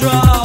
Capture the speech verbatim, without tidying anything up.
draw.